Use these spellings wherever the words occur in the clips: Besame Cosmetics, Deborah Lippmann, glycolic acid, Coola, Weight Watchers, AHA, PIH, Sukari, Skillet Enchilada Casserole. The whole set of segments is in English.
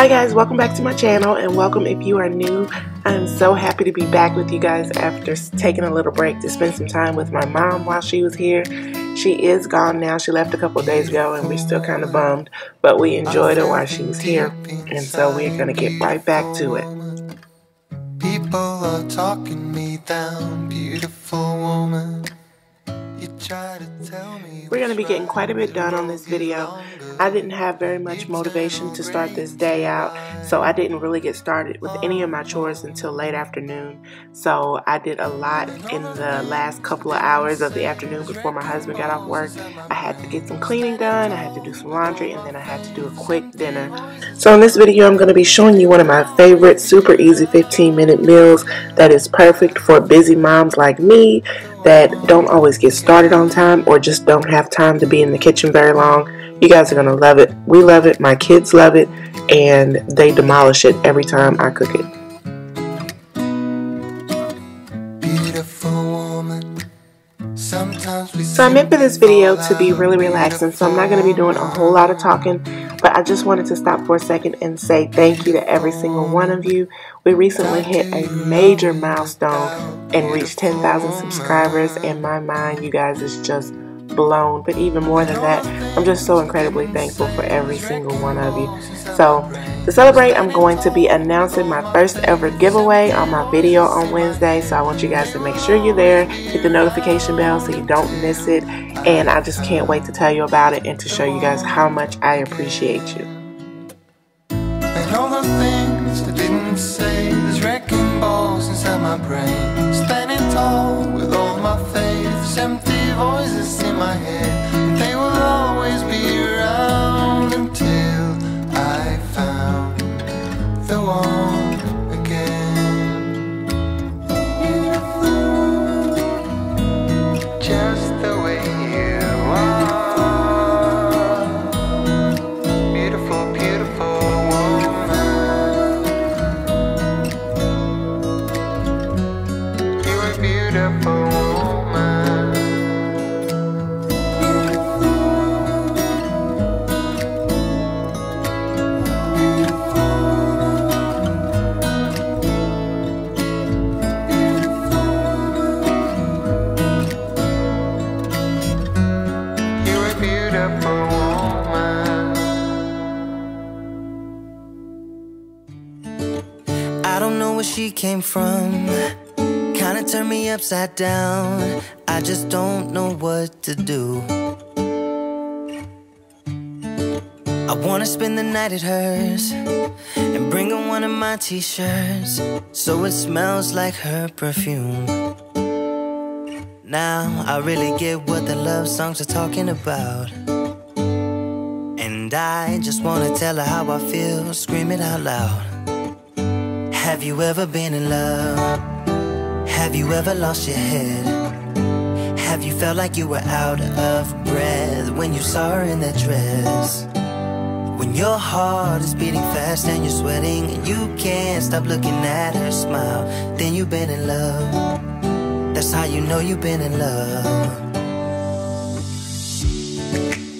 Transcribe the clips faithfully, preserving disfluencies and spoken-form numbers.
Hi guys, welcome back to my channel, and welcome if you are new. I'm so happy to be back with you guys after taking a little break to spend some time with my mom while she was here. She is gone now. She left a couple of days ago and we're still kind of bummed, but we enjoyed her while she was here, and so we're going to get right back to it. People are talking me down, beautiful woman. We're going to be getting quite a bit done on this video. I didn't have very much motivation to start this day out, so I didn't really get started with any of my chores until late afternoon. So I did a lot in the last couple of hours of the afternoon before my husband got off work. I had to get some cleaning done, I had to do some laundry, and then I had to do a quick dinner. So in this video I'm going to be showing you one of my favorite super easy fifteen minute meals that is perfect for busy moms like me that don't always get started on time or just don't have time to be in the kitchen very long. You guys are gonna love it. We love it, my kids love it, and they demolish it every time I cook it. So I meant for this video to be really relaxing, so I'm not going to be doing a whole lot of talking, but I just wanted to stop for a second and say thank you to every single one of you. We recently hit a major milestone and reached ten thousand subscribers. In my mind, you guys is just blown, but even more than that, I'm just so incredibly thankful for every single one of you. So to celebrate, I'm going to be announcing my first ever giveaway on my video on Wednesday, so I want you guys to make sure you're there, hit the notification bell so you don't miss it, and I just can't wait to tell you about it and to show you guys how much I appreciate you. And all those things I didn't say, there's wrecking balls inside my brain, standing tall with all my faiths, empty voices in my head, and they will always be around until I found the one again. Just the way you are, beautiful, beautiful woman. You are beautiful. She came from kind of turned me upside down. I just don't know what to do. I want to spend the night at hers and bring her one of my t-shirts so it smells like her perfume. Now I really get what the love songs are talking about, and I just want to tell her how I feel, scream it out loud. Have you ever been in love? Have you ever lost your head? Have you felt like you were out of breath when you saw her in that dress? When your heart is beating fast and you're sweating and you can't stop looking at her smile, then you've been in love. That's how you know you've been in love.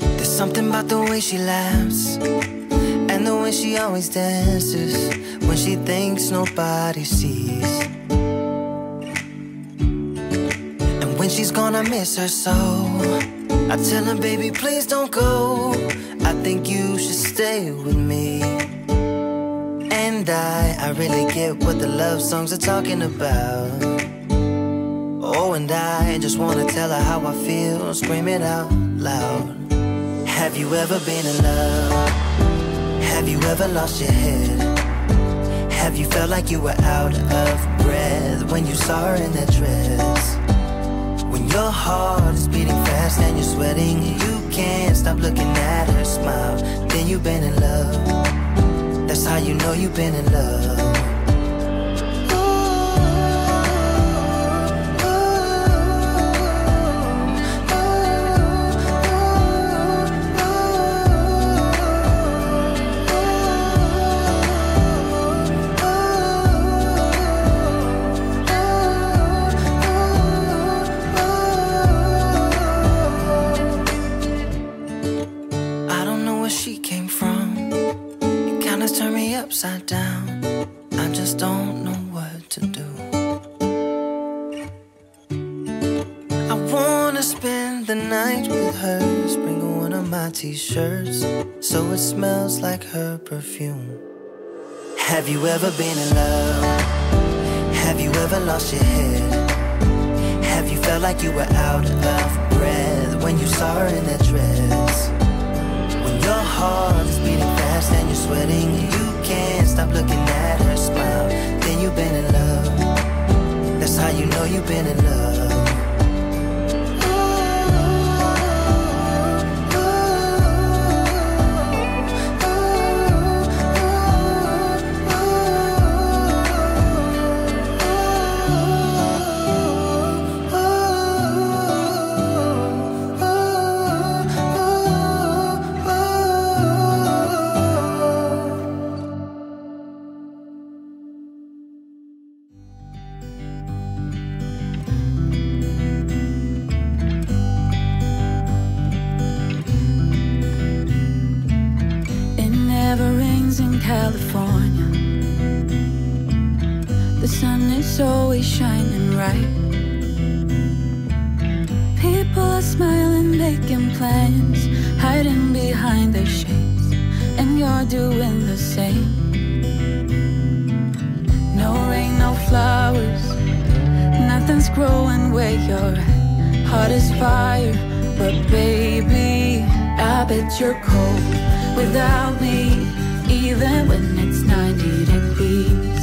There's something about the way she laughs and the way she always dances when she thinks nobody sees. And when she's gone, I miss her so. I tell her, baby, please don't go. I think you should stay with me. And I, I really get what the love songs are talking about. Oh, and I just want to tell her how I feel, scream it out loud. Have you ever been in love? Have you ever lost your head? Have you felt like you were out of breath when you saw her in that dress? When your heart is beating fast and you're sweating and you can't stop looking at her smile, then you've been in love. That's how you know you've been in love. always turn me upside down. I just don't know what to do. I wanna spend the night with hers. Bring one of my t-shirts so it smells like her perfume. Have you ever been in love? Have you ever lost your head? Have you felt like you were out of breath when you saw her in that dress? When your heart is beating fast and you're sweating, you can't stop looking at her smile. Then you've been in love. That's how you know you've been in love. California, the sun is always shining bright. People are smiling, making plans, hiding behind their shades, and you're doing the same. No rain, no flowers, nothing's growing where you're at. Heart is fire, but baby, I bet you're cold without me. Even when it's ninety degrees,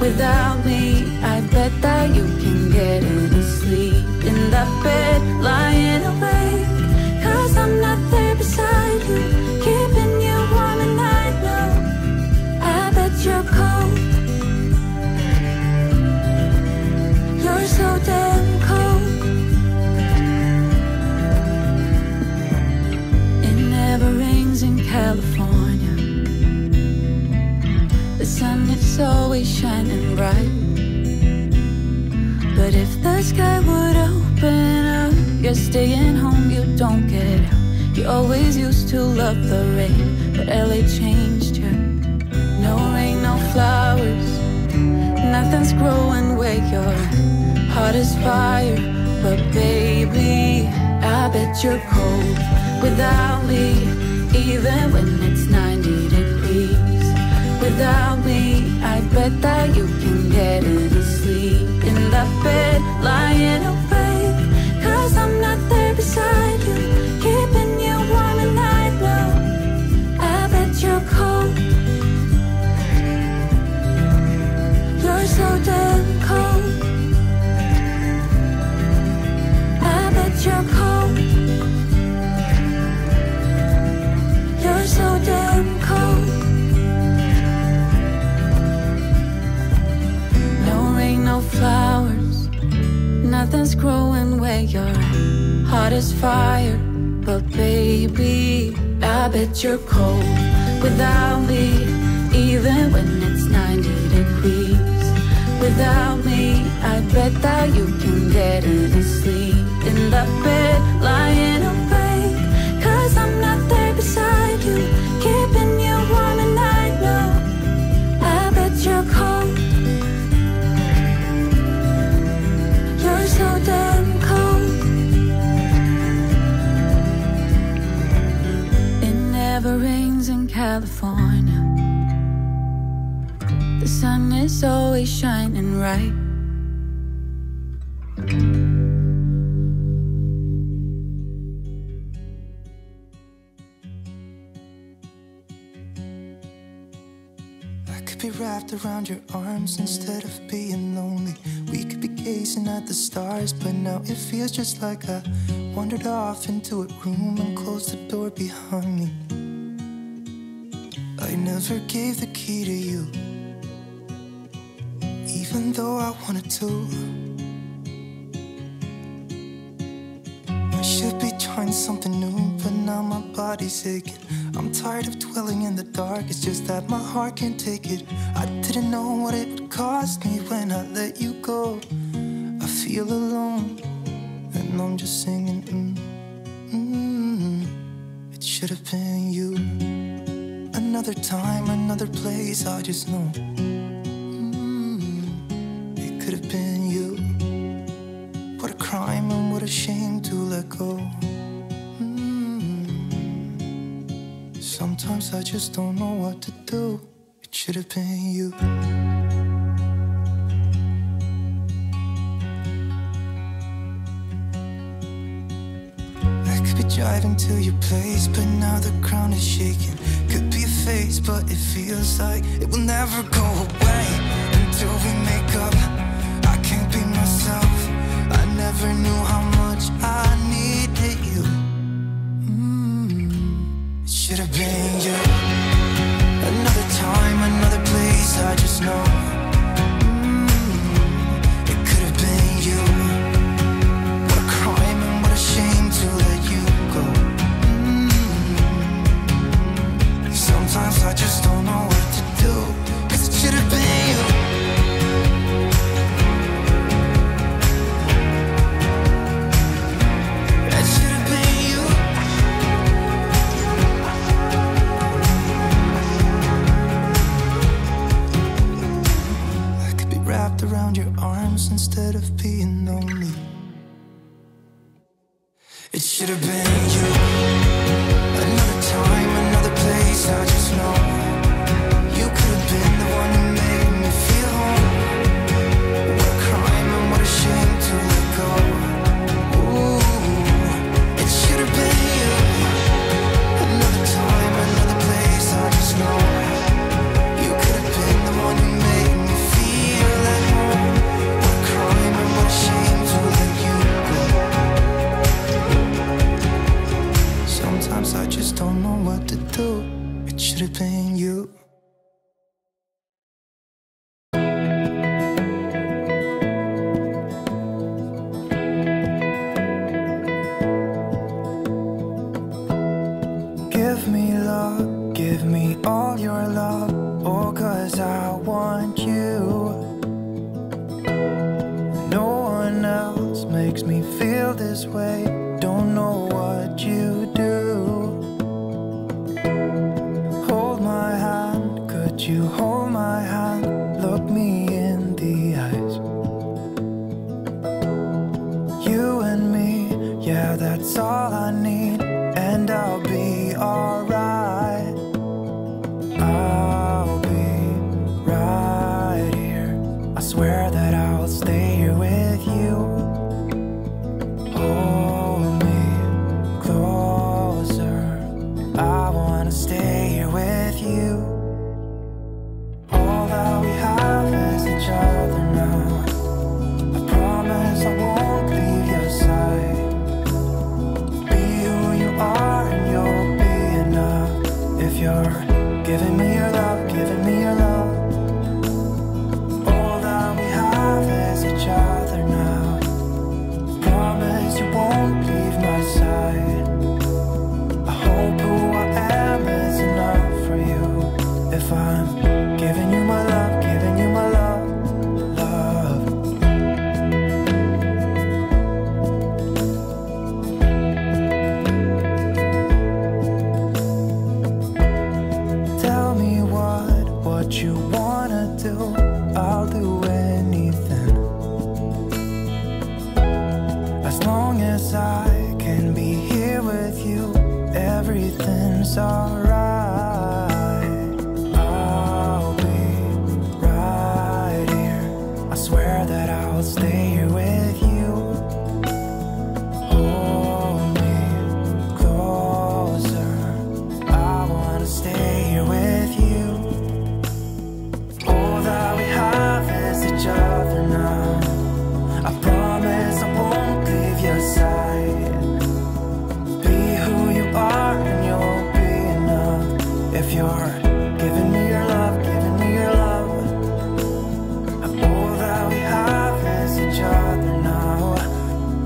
without me, I bet that you can get any sleep. In that bed, lying awake, cause I'm not there beside you, keeping you warm and I know, I bet you're cold. You're so damn cold. It never rains in California. The sun is always shining bright. But if the sky would open up, you're staying home, you don't get out. You always used to love the rain, but L A changed you. No rain, no flowers, nothing's growing where you're at. Heart is fire, but baby, I bet you're cold without me. Even when it's ninety degrees, without me, I bet that you can get any sleep. In that bed, lying awake, cause I'm not there beside you, keeping you warm and I know, I bet you're cold. You're so damn cold. I bet you're cold. You're so damn cold. No flowers, nothing's growing where you're at. Heart is fire, but baby, I bet you're cold without me. Even when it's ninety degrees, without me, I bet that you can get any sleep. In the bed, lying awake, cause I'm not there beside you, keeping you warm and I know, I bet you're cold. You're so damn cold. It never rains in California. The sun is always shining bright. I could be wrapped around your arms instead of being lonely. We could be gazing at the stars, but now it feels just like I wandered off into a room and closed the door behind me. I never gave the key to you, even though I wanted to. I should be trying something new, but now my body's aching. I'm tired of dwelling in the dark, it's just that my heart can't take it. I didn't know what it would cost me when I let you go. I feel alone, and I'm just singing, mm, mm, it should have been you. I Another time, another place, I just know mm, it could have been you. What a crime and what a shame to let go. mm, Sometimes I just don't know what to do. It should have been you. I could be driving to your place, but now the ground is shaking. Could be a phase, but it feels like it will never go away. Until we make up, I can't be myself. I never knew how much I needed you. mm, It should have been you. Another time, another place, I just know mm, it could have been you. What a crime and what a shame to let you go. mm, Sometimes I just don't know what to do. 'Cause it should have been you. Around your arms instead of being lonely. It should have been you. Another time, another place, I just know you could have been the one who made me feel home. What a crime and what a shame to let go. Ooh, it should have been you. Another time, another place, I just know. I just don't know what to do. It should have been you. Give me love, give me all your love, oh, 'cause I want you. No one else makes me feel this way. Don't know what you do. You hold my hand, look me in the eyes. You and me, yeah, that's all I need, and I'll be alright. I'll be right here. I swear that I'll stay here with you. Hold me closer. I wanna stay here with you. Giving me your love, giving me your love. All that we have is each other now. Promise you won't leave my side. I hope who I am is enough for you. If I'm giving you my love, giving you my love, you wanna do, I'll do anything. As long as I can be here with you, everything's alright. I'll be right here. I swear that I'll stay here with you. Hold me closer. I wanna stay here with you. Each other now. I promise I won't leave your side. Be who you are and you'll be enough. If you're giving me your love, giving me your love, all that we have is each other now.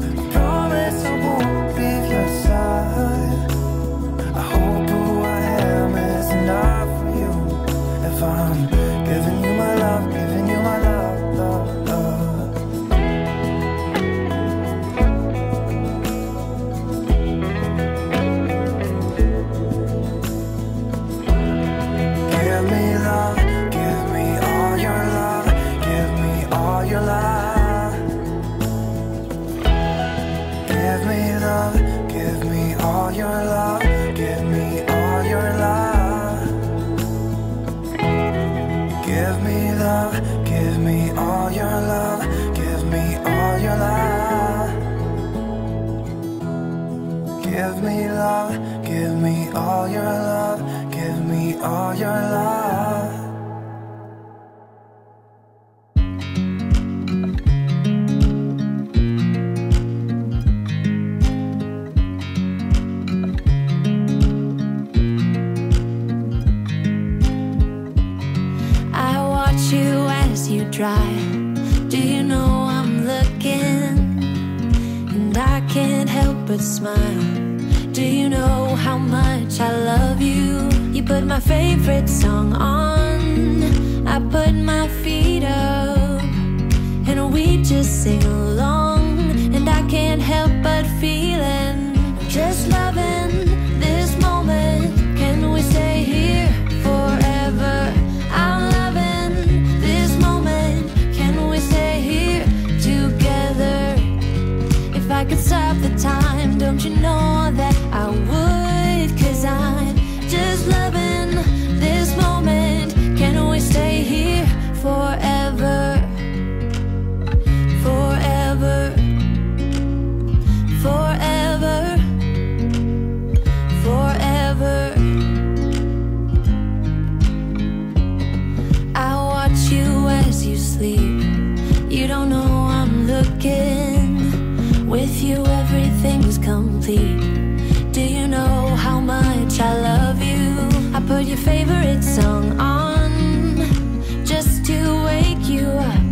I promise I won't leave your side. I hope who I am is enough for you. If I'm giving you my love, giving you my love. Thank you. Give me love, give me all your love, give me all your love. Give me love, give me all your love, give me all your love. Dry. Do you know I'm looking, and I can't help but smile. Do you know how much I love you? You put my favorite song on, I put my feet up, and we just sing along, and I can't help but feeling, just loving this moment. Can we stay here forever? I'm I could stop the time, don't you know that I would? 'Cause I'm just loving this moment. Can we stay here forever? Forever. Forever. Forever. I watch you as you sleep. You don't know I'm looking. With you everything's complete. Do you know how much I love you? I put your favorite song on just to wake you up.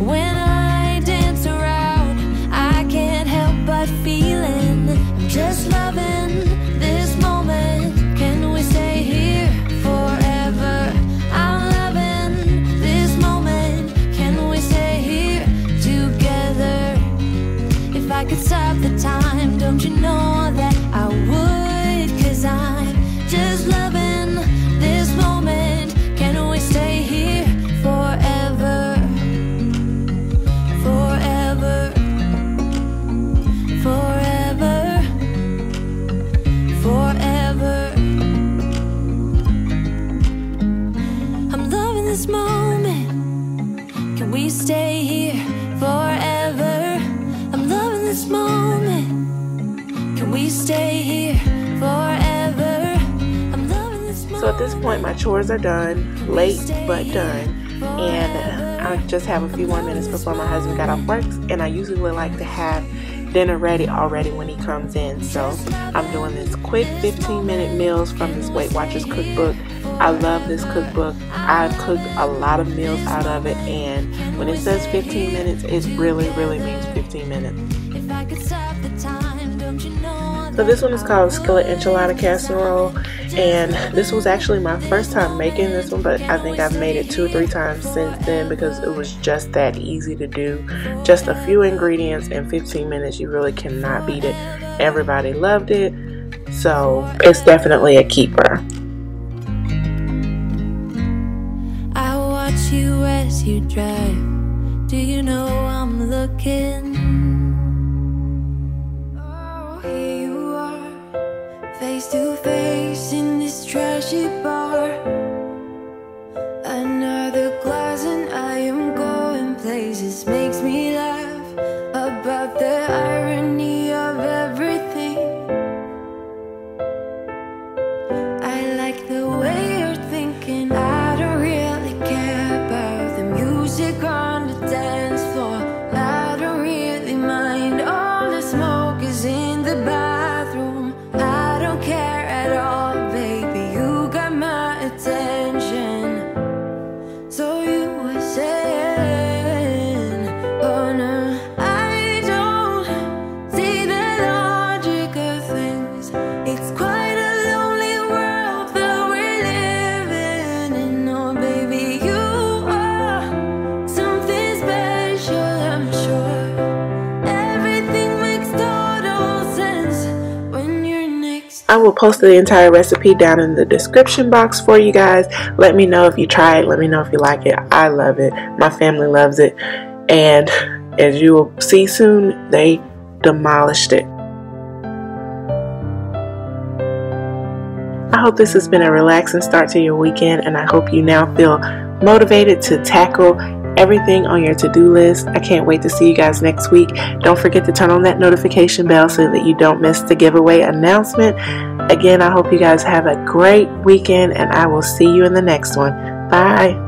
When I dance around, I can't help but feeling just loving this moment. Can we stay here forever? I'm loving this moment. Can we stay here together? If I could stop the time, don't you know that I would? 'Cause I'm just loving this moment. Can we stay here forever? Forever. Forever. Forever. I'm loving this moment. Can we stay here forever? This moment, can we stay here forever? I'm loving this moment. So at this point my chores are done, late but done, and I just have a few more minutes before my husband got off work, and I usually would like to have dinner ready already when he comes in. So I'm doing this quick fifteen minute meals from this Weight Watchers cookbook. I love this cookbook. I've cooked a lot of meals out of it, and when it says fifteen minutes, it really, really means fifteen minutes. So this one is called Skillet Enchilada Casserole, and this was actually my first time making this one, but I think I've made it two or three times since then because it was just that easy to do. Just a few ingredients and fifteen minutes, you really cannot beat it. Everybody loved it, so it's definitely a keeper. You as you drive, do you know I'm looking? Oh, here you are, face to face in this trashy bar. Another glass and I am going places. Makes me laugh about the irony of everything. I like the way you're thinking. I I will post the entire recipe down in the description box for you guys. Let me know if you try it. Let me know if you like it. I love it. My family loves it. And as you will see soon, they demolished it. I hope this has been a relaxing start to your weekend, and I hope you now feel motivated to tackle everything on your to-do list. I can't wait to see you guys next week. Don't forget to turn on that notification bell so that you don't miss the giveaway announcement. Again, I hope you guys have a great weekend, and I will see you in the next one. Bye.